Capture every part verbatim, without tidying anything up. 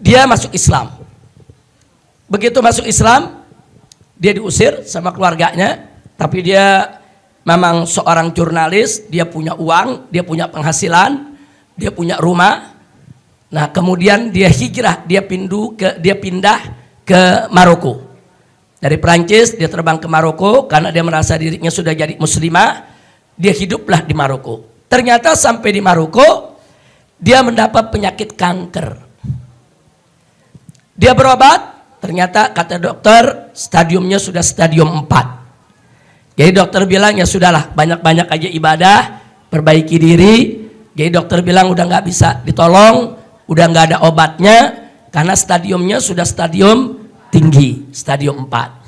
dia masuk Islam. Begitu masuk Islam, dia diusir sama keluarganya, tapi dia memang seorang jurnalis, dia punya uang, dia punya penghasilan, dia punya rumah. Nah, kemudian dia hijrah, dia pindu ke dia pindah ke Maroko. Dari Perancis dia terbang ke Maroko karena dia merasa dirinya sudah jadi muslimah, dia hiduplah di Maroko. Ternyata sampai di Maroko dia mendapat penyakit kanker. Dia berobat, ternyata kata dokter stadiumnya sudah stadium empat. Jadi dokter bilang ya sudahlah, banyak-banyak aja ibadah, perbaiki diri. Jadi dokter bilang udah nggak bisa ditolong, udah nggak ada obatnya karena stadiumnya sudah stadium tinggi, stadium empat.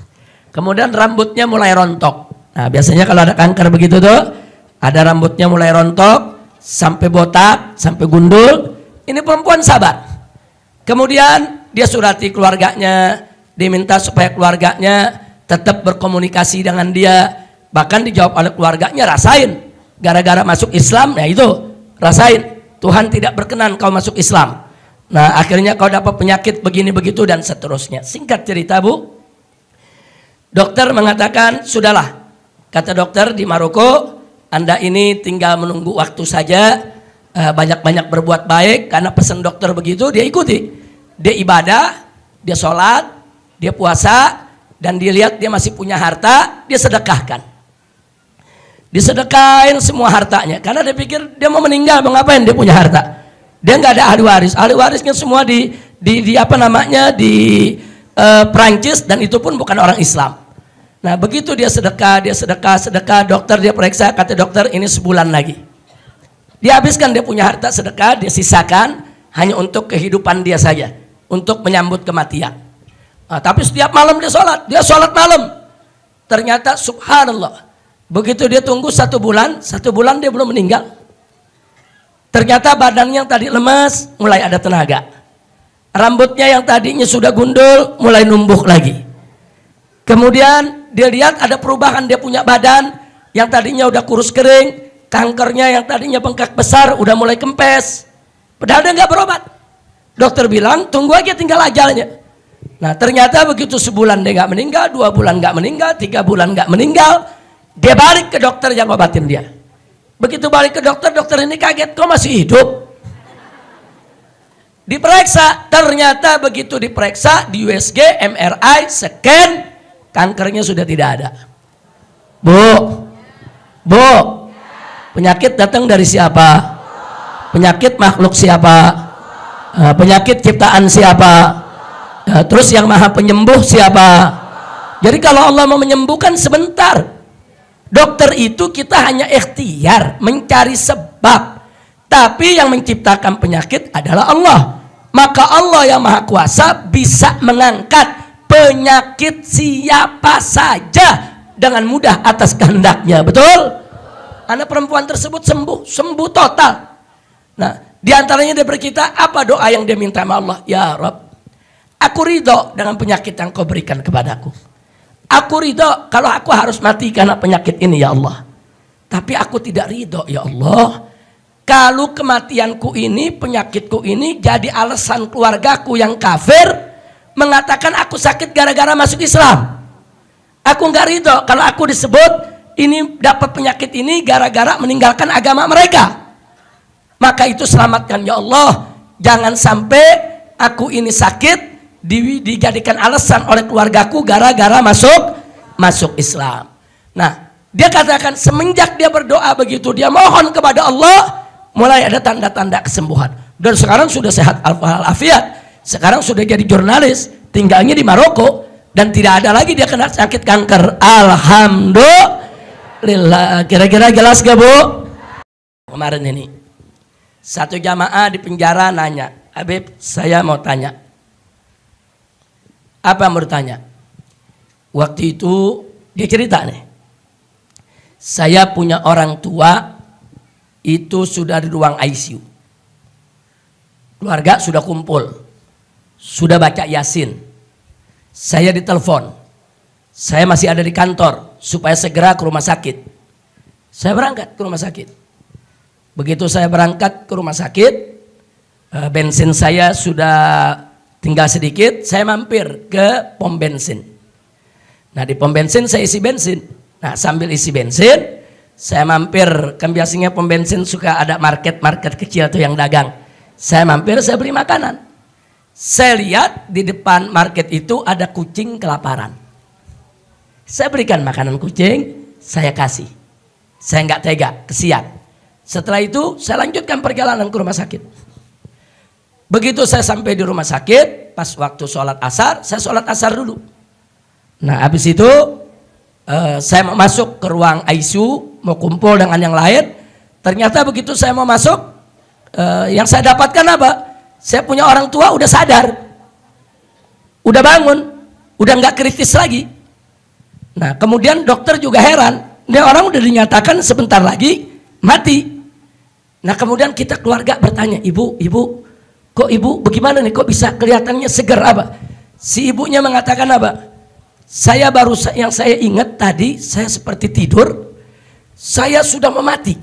Kemudian rambutnya mulai rontok. Nah, biasanya kalau ada kanker begitu tuh, ada rambutnya mulai rontok sampai botak, sampai gundul. Ini perempuan sabar. Kemudian dia surati keluarganya, diminta supaya keluarganya tetap berkomunikasi dengan dia. Bahkan dijawab oleh keluarganya, rasain. Gara-gara masuk Islam, ya itu, rasain. Tuhan tidak berkenan kau masuk Islam. Nah, akhirnya kau dapat penyakit begini begitu dan seterusnya. Singkat cerita, Bu. Dokter mengatakan, sudahlah. Kata dokter di Maroko, Anda ini tinggal menunggu waktu saja. Banyak-banyak berbuat baik. Karena pesan dokter begitu, dia ikuti. Dia ibadah, dia sholat, dia puasa, dan dilihat dia masih punya harta, dia sedekahkan. Disedekahin semua hartanya, karena dia pikir dia mau meninggal, mau ngapain dia punya harta. Dia nggak ada ahli waris, ahli warisnya semua di, di, di apa namanya di e, Perancis, dan itu pun bukan orang Islam. Nah begitu dia sedekah, dia sedekah, sedekah, dokter dia periksa, kata dokter ini sebulan lagi. Dia habiskan dia punya harta sedekah, dia sisakan hanya untuk kehidupan dia saja. Untuk menyambut kematian. Nah, tapi setiap malam dia sholat. Dia sholat malam. Ternyata subhanallah. Begitu dia tunggu satu bulan. Satu bulan dia belum meninggal. Ternyata badannya yang tadi lemas. Mulai ada tenaga. Rambutnya yang tadinya sudah gundul. Mulai numbuh lagi. Kemudian dia lihat ada perubahan dia punya badan. Yang tadinya udah kurus kering. Kankernya yang tadinya bengkak besar. Udah mulai kempes. Padahal dia nggak berobat. Dokter bilang, tunggu aja tinggal ajalnya. Nah ternyata begitu sebulan dia nggak meninggal, dua bulan nggak meninggal, tiga bulan nggak meninggal, dia balik ke dokter yang obatin dia. Begitu balik ke dokter, dokter ini kaget, kok masih hidup? Diperiksa, ternyata begitu diperiksa, di U S G, M R I, scan, kankernya sudah tidak ada. Bu, bu, penyakit datang dari siapa? Penyakit makhluk siapa? Penyakit ciptaan siapa? Terus yang maha penyembuh siapa? Jadi kalau Allah mau menyembuhkan sebentar. Dokter itu kita hanya ikhtiar, mencari sebab. Tapi yang menciptakan penyakit adalah Allah. Maka Allah yang maha kuasa bisa mengangkat penyakit siapa saja dengan mudah atas kehendaknya. Betul? Anak perempuan tersebut sembuh, sembuh total. Nah, di antaranya dia berkata, apa doa yang dia minta sama Allah? Ya Rabb, aku ridho dengan penyakit yang kau berikan kepadaku. Aku ridho kalau aku harus mati karena penyakit ini ya Allah. Tapi aku tidak ridho ya Allah. Kalau kematianku ini, penyakitku ini jadi alasan keluargaku yang kafir. Mengatakan aku sakit gara-gara masuk Islam. Aku nggak ridho kalau aku disebut ini dapat penyakit ini gara-gara meninggalkan agama mereka. Maka itu selamatkan ya Allah. Jangan sampai aku ini sakit di, dijadikan alasan oleh keluargaku gara-gara masuk masuk Islam. Nah dia katakan semenjak dia berdoa begitu, dia mohon kepada Allah, mulai ada tanda-tanda kesembuhan. Dan sekarang sudah sehat al-afiat. Sekarang sudah jadi jurnalis, tinggalnya di Maroko, dan tidak ada lagi dia kena sakit kanker. Alhamdulillah. Kira-kira jelas gak Bu? Kemarin ini satu jamaah di penjara nanya, Habib, saya mau tanya. Apa mau tanya? Waktu itu dia cerita nih. Saya punya orang tua itu sudah di ruang I C U. Keluarga sudah kumpul. Sudah baca Yasin. Saya ditelepon. Saya masih ada di kantor supaya segera ke rumah sakit. Saya berangkat ke rumah sakit. Begitu saya berangkat ke rumah sakit, bensin saya sudah Tinggal sedikit, saya mampir ke pom bensin. Nah, di pom bensin saya isi bensin. Nah, sambil isi bensin, saya mampir. Kan biasanya pom bensin suka ada market-market kecil tuh yang dagang. Saya mampir, saya beli makanan. Saya lihat di depan market itu ada kucing kelaparan. Saya berikan makanan kucing, saya kasih. Saya nggak tega, kesian. Setelah itu saya lanjutkan perjalanan ke rumah sakit. Begitu saya sampai di rumah sakit, pas waktu sholat asar, saya sholat asar dulu. Nah, habis itu eh, saya mau masuk ke ruang I C U, mau kumpul dengan yang lain. Ternyata begitu saya mau masuk, eh, yang saya dapatkan apa? Saya punya orang tua udah sadar, udah bangun, udah nggak kritis lagi. Nah, kemudian dokter juga heran. Dia orang udah dinyatakan sebentar lagi mati. Nah, kemudian kita keluarga bertanya, ibu, ibu, kok ibu bagaimana nih, kok bisa kelihatannya seger apa? Si ibunya mengatakan apa? Saya baru, yang saya ingat tadi, saya seperti tidur, saya sudah mau mati.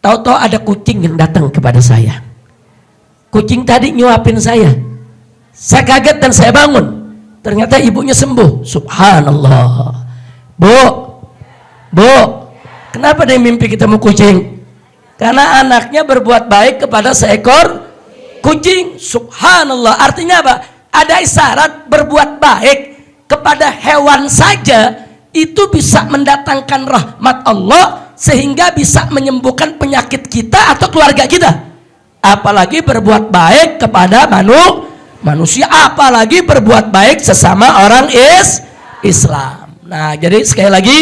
Tahu-tahu ada kucing yang datang kepada saya. Kucing tadi nyuapin saya. Saya kaget dan saya bangun. Ternyata ibunya sembuh. Subhanallah. Bu, Bu, kenapa dia mimpi ketemu kucing? Karena anaknya berbuat baik kepada seekor kucing. Subhanallah. Artinya apa? Ada isyarat berbuat baik kepada hewan saja itu bisa mendatangkan rahmat Allah, sehingga bisa menyembuhkan penyakit kita atau keluarga kita. Apalagi berbuat baik kepada manusia, apalagi berbuat baik sesama orang is Islam. Nah, jadi sekali lagi,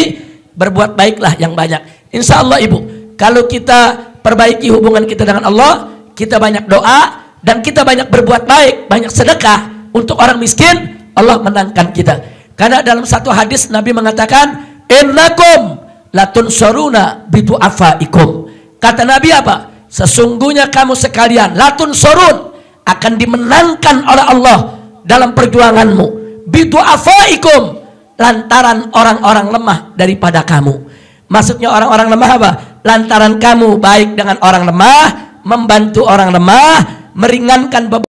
berbuat baiklah yang banyak. Insya Allah ibu, kalau kita perbaiki hubungan kita dengan Allah, kita banyak doa dan kita banyak berbuat baik, banyak sedekah untuk orang miskin, Allah menangkan kita. Karena dalam satu hadis Nabi mengatakan, innakum latunsoruna bidu'afaikum. Kata Nabi apa? Sesungguhnya kamu sekalian latunsorun, akan dimenangkan oleh Allah dalam perjuanganmu, bidu'afaikum, lantaran orang-orang lemah daripada kamu. Maksudnya orang-orang lemah apa? Lantaran kamu baik dengan orang lemah, membantu orang lemah, meringankan beban.